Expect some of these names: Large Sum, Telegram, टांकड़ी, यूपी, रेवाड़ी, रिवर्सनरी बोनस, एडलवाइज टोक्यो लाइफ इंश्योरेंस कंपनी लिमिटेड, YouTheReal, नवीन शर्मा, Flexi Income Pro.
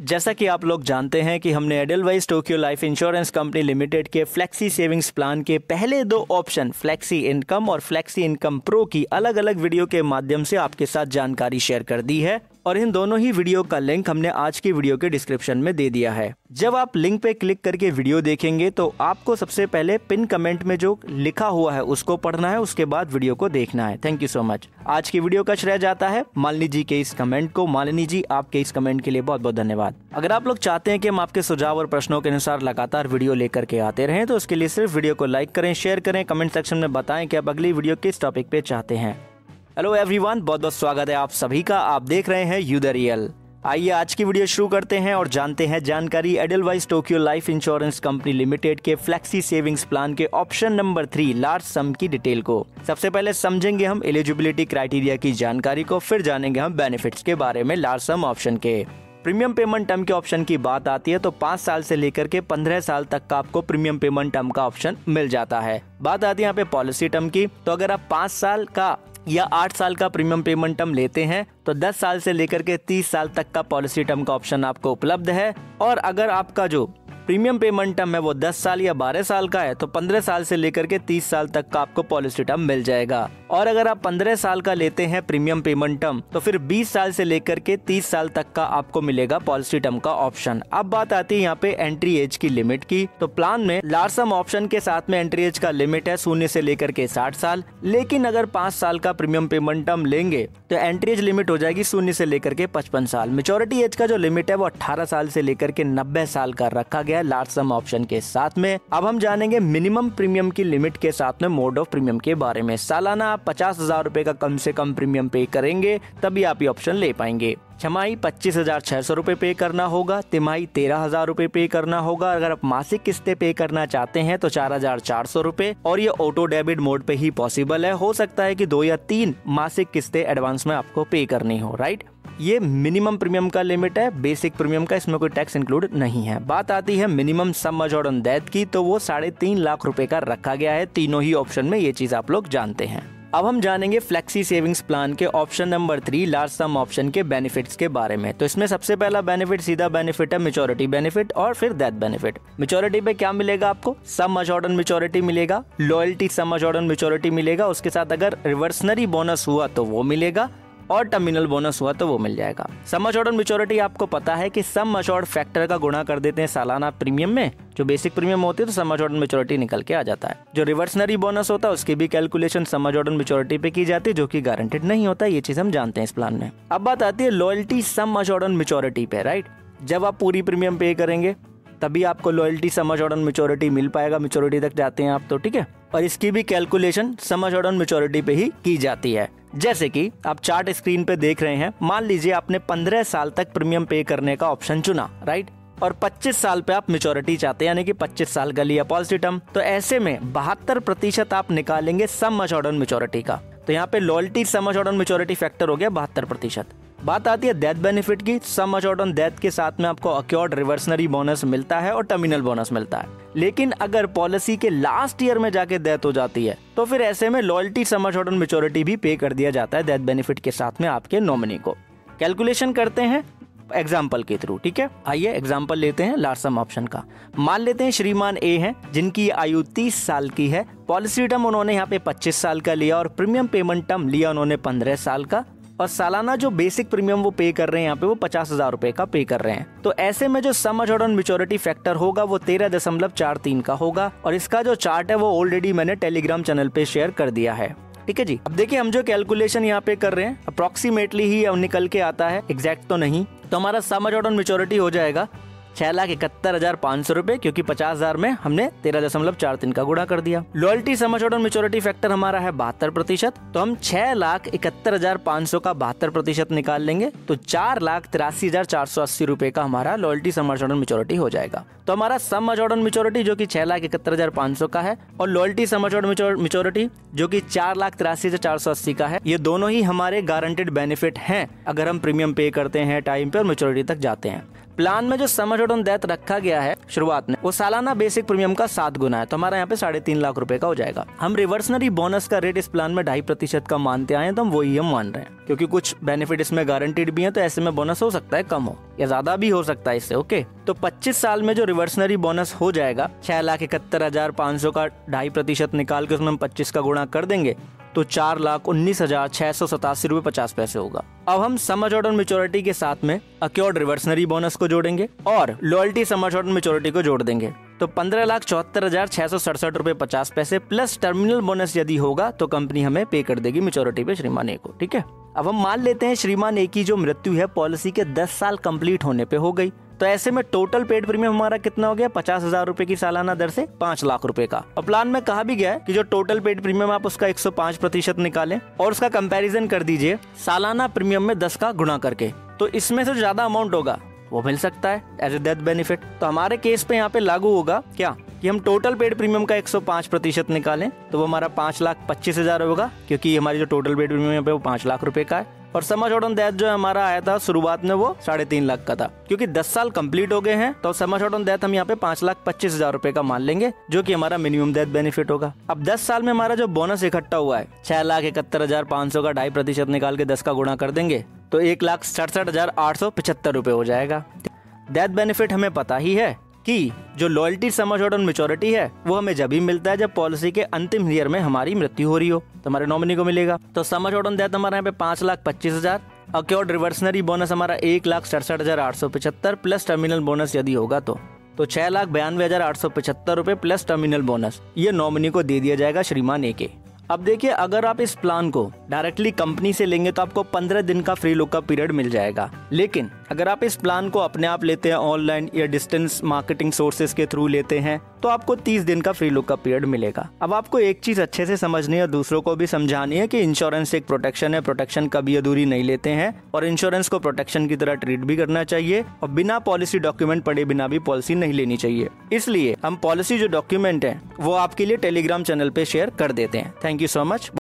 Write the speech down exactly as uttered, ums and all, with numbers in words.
जैसा कि आप लोग जानते हैं कि हमने एडलवाइज टोक्यो लाइफ इंश्योरेंस कंपनी लिमिटेड के फ्लेक्सी सेविंग्स प्लान के पहले दो ऑप्शन फ्लेक्सी इनकम और फ्लेक्सी इनकम प्रो की अलग अलग वीडियो के माध्यम से आपके साथ जानकारी शेयर कर दी है और इन दोनों ही वीडियो का लिंक हमने आज की वीडियो के डिस्क्रिप्शन में दे दिया है। जब आप लिंक पे क्लिक करके वीडियो देखेंगे तो आपको सबसे पहले पिन कमेंट में जो लिखा हुआ है उसको पढ़ना है, उसके बाद वीडियो को देखना है। Thank you so much. आज की वीडियो का श्रेय जाता है मालिनी जी के इस कमेंट को। मालिनी जी, आपके इस कमेंट के लिए बहुत बहुत धन्यवाद। अगर आप लोग चाहते हैं कि हम आपके सुझाव और प्रश्नों के अनुसार लगातार वीडियो लेकर के आते रहें तो उसके लिए सिर्फ वीडियो को लाइक करें, शेयर करें, कमेंट सेक्शन में बताएं कि आप अगली वीडियो किस टॉपिक पे चाहते हैं। हेलो एवरीवन, बहुत बहुत स्वागत है आप सभी का। आप देख रहे हैं यू द रियल। आइए आज की वीडियो शुरू करते हैं और जानते हैं जानकारी एडलवाइज टोक्यो लाइफ इंश्योरेंस कंपनी लिमिटेड के फ्लेक्सी सेविंग्स प्लान के option number three large sum की डिटेल को। सबसे पहले समझेंगे हम एलिजिबिलिटी क्राइटेरिया की जानकारी को, फिर जानेंगे हम बेनिफिट्स के बारे में लार्ज सम ऑप्शन के। प्रीमियम पेमेंट टर्म के ऑप्शन की बात आती है तो पाँच साल से लेकर के पंद्रह साल तक का आपको प्रीमियम पेमेंट टर्म का ऑप्शन मिल जाता है। बात आती है यहाँ पे पॉलिसी टर्म की, तो अगर आप पाँच साल का या आठ साल का प्रीमियम पेमेंट टर्म लेते हैं तो दस साल से लेकर के तीस साल तक का पॉलिसी टर्म का ऑप्शन आपको उपलब्ध है। और अगर आपका जो प्रीमियम पेमेंट टर्म है वो दस साल या बारह साल का है तो पंद्रह साल से लेकर के तीस साल तक का आपको पॉलिसी टर्म मिल जाएगा। और अगर आप पंद्रह साल का लेते हैं प्रीमियम पेमेंट टर्म तो फिर बीस साल से लेकर के तीस साल तक का आपको मिलेगा पॉलिसी टर्म का ऑप्शन। अब बात आती है यहाँ पे एंट्री एज की लिमिट की, तो प्लान में लार्ज सम ऑप्शन के साथ में एंट्री एज का लिमिट है शून्य से लेकर के साठ साल। लेकिन अगर पाँच साल का प्रीमियम पेमेंट टर्म लेंगे तो एंट्री एज लिमिट हो जाएगी शून्य से लेकर के पचपन साल। मेच्योरिटी एज का जो लिमिट है वो अट्ठारह साल से लेकर के नब्बे साल का रखा गया लार्ज सम ऑप्शन के साथ में। अब हम जानेंगे मिनिमम प्रीमियम की लिमिट के साथ में मोड ऑफ प्रीमियम के बारे में। सालाना आप पचास हजार रूपए का कम से कम प्रीमियम पे करेंगे तभी आप ये ऑप्शन ले पाएंगे। छमाही पच्चीस हजार छह सौ रूपए पे करना होगा, तिमाही तेरह हजार रूपए पे करना होगा। अगर आप मासिक किस्तें पे करना चाहते हैं तो चार हजार चार सौ रूपए, और ये ऑटो डेबिट मोड पे ही पॉसिबल है। हो सकता है कि दो या तीन मासिक किस्तें एडवांस में आपको पे करनी हो। राइट, ये मिनिमम प्रीमियम का लिमिट है, बेसिक प्रीमियम का इसमें कोई टैक्स इंक्लूड नहीं है। बात आती है minimum sum assured on death की, तो वो साढ़े तीन लाख रुपए का रखा गया है। तीनों ही ऑप्शन में ये चीज आप लोग जानते हैं। अब हम जानेंगे फ्लेक्सी सेविंग्स प्लान के option number three large sum option के बेनिफिट्स के बारे में। तो इसमें सबसे पहला बेनिफिट सीधा बेनिफिट है मेच्योरिटी बेनिफिट और फिर डेथ बेनिफिट। मेच्योरिटी पे क्या मिलेगा आपको? सम अश्योर्ड ऑन मेच्योरिटी मिलेगा, loyalty sum assured on maturity मिलेगा, उसके साथ अगर रिवर्सनरी बोनस हुआ तो वो मिलेगा और टर्मिनल बोनस हुआ तो वो मिल जाएगा। सम अश्योर्ड ऑन मेच्योरिटी आपको पता है कि सम अश्योर्ड फैक्टर का गुणा कर देते हैं सालाना प्रीमियम में, जो बेसिक प्रीमियम होती है तो सम अश्योर्ड ऑन मेच्योरिटी निकल के आ जाता है। जो रिवर्सनरी बोनस होता है उसकी भी calculation sum assured on maturity पे की जाती है, जो कि गारंटेड नहीं होता। ये चीज हम जानते हैं इस प्लान में। अब बात आती है loyalty sum assured on maturity पे। राइट, जब आप पूरी प्रीमियम पे करेंगे तभी आपको loyalty sum assured on maturity मिल पाएगा। मेच्योरिटी तक जाते हैं आप तो ठीक है, और इसकी भी calculation sum assured on maturity पे ही की जाती है। जैसे कि आप चार्ट स्क्रीन पे देख रहे हैं, मान लीजिए आपने पंद्रह साल तक प्रीमियम पे करने का ऑप्शन चुना, राइट, और पच्चीस साल पे आप मेच्योरिटी चाहते हैं, यानी कि पच्चीस साल का लिया पॉलिसी टर्म, तो ऐसे में बहत्तर प्रतिशत आप निकालेंगे सम अश्योर्ड ऑन मेच्योरिटी का। तो यहाँ पे loyalty sum assured on maturity factor हो गया बहत्तर प्रतिशत। बात आती है डेथ बेनिफिट की। सम अश्योर्ड ऑन डेथ के साथ में आपको अक्योर्ड रिवर्सनरी बोनस मिलता है और टर्मिनल बोनस मिलता है। लेकिन अगर पॉलिसी के लास्ट ईयर में जाके डेथ हो जाती है तो फिर ऐसे में loyalty sum assured on maturity भी पे कर दिया जाता है डेथ बेनिफिट के साथ में आपके नॉमिनी को। कैलकुलेशन करते हैं एग्जाम्पल के थ्रू, ठीक है। आइए एग्जाम्पल लेते हैं लार्ज सम ऑप्शन का। मान लेते हैं श्रीमान ए हैं, जिनकी आयु तीस साल की है। पॉलिसी टर्म उन्होंने यहाँ पे पच्चीस साल का लिया और प्रीमियम पेमेंट टर्म लिया उन्होंने पंद्रह साल का, और सालाना जो बेसिक प्रीमियम वो पे कर रहे हैं यहाँ पे वो पचास हजार रूपए का पे कर रहे हैं। तो ऐसे में जो sum assured on maturity factor होगा वो तेरह दशमलव चार तीन का होगा, और इसका जो चार्ट है वो ऑलरेडी मैंने टेलीग्राम चैनल पे शेयर कर दिया है, ठीक है जी। अब देखिए हम जो कैलकुलेशन यहाँ पे कर रहे हैं अप्रोक्सीमेटली ही निकल के आता है, एग्जैक्ट तो नहीं। तो हमारा सम अश्योर्ड ऑन मेच्योरिटी हो जाएगा छह लाख इकहत्तर हजार पाँच सौ रूपए, क्योंकि पचास हजार में हमने तेरह दशमलव चार तीन का गुणा कर दिया। Loyalty sum assured on maturity factor हमारा है बहत्तर प्रतिशत, तो हम छह लाख इकहत्तर हजार पाँच सौ का बहत्तर प्रतिशत निकाल लेंगे तो चार लाख तिरासी हजार चार सौ अस्सी रूपए का हमारा loyalty sum assured on maturity हो जाएगा। तो हमारा सम अश्योर्ड ऑन मेच्योरिटी जो कि छह लाख इकहत्तर हजार पाँच सौ का है और loyalty sum assured on maturity जो कि चार लाख तिरासी हजार चार सौ अस्सी का है, ये दोनों ही हमारे गारंटेड बेनिफिट है अगर हम प्रीमियम पे करते हैं टाइम पे और मेच्योरिटी तक जाते हैं। प्लान में जो सम एश्योर्ड ऑन डेथ रखा गया है शुरुआत में, वो सालाना बेसिक प्रीमियम का सात गुना है, तो हमारा यहाँ पे साढ़े तीन लाख रुपए का हो जाएगा। हम रिवर्सनरी बोनस का रेट इस प्लान में ढाई प्रतिशत का मानते आए हैं, तो हम वही हम मान रहे हैं, क्योंकि कुछ बेनिफिट इसमें गारंटीड भी है, तो ऐसे में बोनस हो सकता है कम हो या ज्यादा भी हो सकता है इससे। ओके, तो पच्चीस साल में जो रिवर्सनरी बोनस हो जाएगा छह लाख इकहत्तर हजार पाँच सौ का ढाई प्रतिशत निकाल के उसमें हम पच्चीस का गुणा कर देंगे तो चार लाख उन्नीस हजार छह सौ सतासी रूपए पचास पैसे होगा। अब हम समझ ऑर्डर मेच्योरिटी के साथ में अक्योर्ड रिवर्सनरी बोनस को जोड़ेंगे और लॉयल्टी समझ ऑर्डर मेच्योरिटी को जोड़ देंगे, तो पंद्रह लाख चौहत्तर हजार छह सौ सड़सठ रूपए पचास पैसे प्लस टर्मिनल बोनस यदि होगा तो कंपनी हमें पे कर देगी मेच्योरिटी पे श्रीमान ए को। ठीक है, अब हम मान लेते हैं श्रीमान ए की जो मृत्यु है पॉलिसी के दस साल कंप्लीट होने पे हो गई, तो ऐसे में टोटल पेड प्रीमियम हमारा कितना हो गया, पचास हजार रूपए की सालाना दर से पांच लाख रुपए का। और प्लान में कहा भी गया है कि जो टोटल पेड प्रीमियम आप उसका एक सौ पाँच प्रतिशत निकालें और उसका कंपैरिजन कर दीजिए सालाना प्रीमियम में दस का गुणा करके, तो इसमें से ज्यादा अमाउंट होगा वो मिल सकता है एज ए डेथ बेनिफिट। तो हमारे केस पे यहाँ पे लागू होगा क्या कि हम टोटल पेड प्रीमियम का एक सौ पाँच प्रतिशत निकालें तो वो हमारा पाँच लाख पच्चीस हजार होगा, क्योंकि हमारी जो टोटल पेड प्रीमियम है वो पाँच लाख रुपए का है। और सम एश्योर्ड ऑन डेथ जो हमारा आया था शुरुआत में वो साढ़े तीन लाख का था, क्योंकि दस साल कंप्लीट हो गए हैं तो सम एश्योर्ड ऑन डेथ हम यहाँ पे पांच लाख पच्चीस हजार रूपए का मान लेंगे, जो कि हमारा मिनिमम डेथ बेनिफिट होगा। अब दस साल में हमारा जो बोनस इकट्ठा हुआ है छह लाख इकहत्तर हजार पाँच सौ का ढाई प्रतिशत निकाल के दस का गुणा कर देंगे तो एक लाख सड़सठ हजार आठ सौ पचहत्तर रूपए हो जाएगा। डेथ बेनिफिट हमें पता ही है कि जो loyalty sum assured on maturity है वो हमें जब ही मिलता है जब पॉलिसी के अंतिम ईयर में हमारी मृत्यु हो रही हो, तो हमारे नॉमिनी को मिलेगा। तो सम एश्योर्ड ऑन डेथ हमारे यहाँ पे पाँच लाख पच्चीस हजार, अक्योर्ड रिवर्सनरी बोनस हमारा एक लाख सड़सठ हजार आठ सौ पचहत्तर प्लस टर्मिनल बोनस यदि होगा तो तो छह लाख बयानवे हजार आठ सौ पचहत्तर रूपए प्लस टर्मिनल बोनस ये नॉमिनी को दे दिया जाएगा श्रीमान ए के। अब देखिए, अगर आप इस प्लान को डायरेक्टली कंपनी से लेंगे तो आपको पंद्रह दिन का फ्री लुक का पीरियड मिल जाएगा, लेकिन अगर आप इस प्लान को अपने आप लेते हैं ऑनलाइन या डिस्टेंस मार्केटिंग सोर्सेज के थ्रू लेते हैं तो आपको तीस दिन का फ्री लुक का पीरियड मिलेगा। अब आपको एक चीज अच्छे से समझनी है और दूसरों को भी समझानी है कि इंश्योरेंस एक प्रोटेक्शन है, प्रोटेक्शन कभी अधूरी नहीं लेते हैं और इंश्योरेंस को प्रोटेक्शन की तरह ट्रीट भी करना चाहिए और बिना पॉलिसी डॉक्यूमेंट पढ़े बिना भी पॉलिसी नहीं लेनी चाहिए। इसलिए हम पॉलिसी जो डॉक्यूमेंट है वो आपके लिए टेलीग्राम चैनल पे शेयर कर देते हैं। Thank you so much.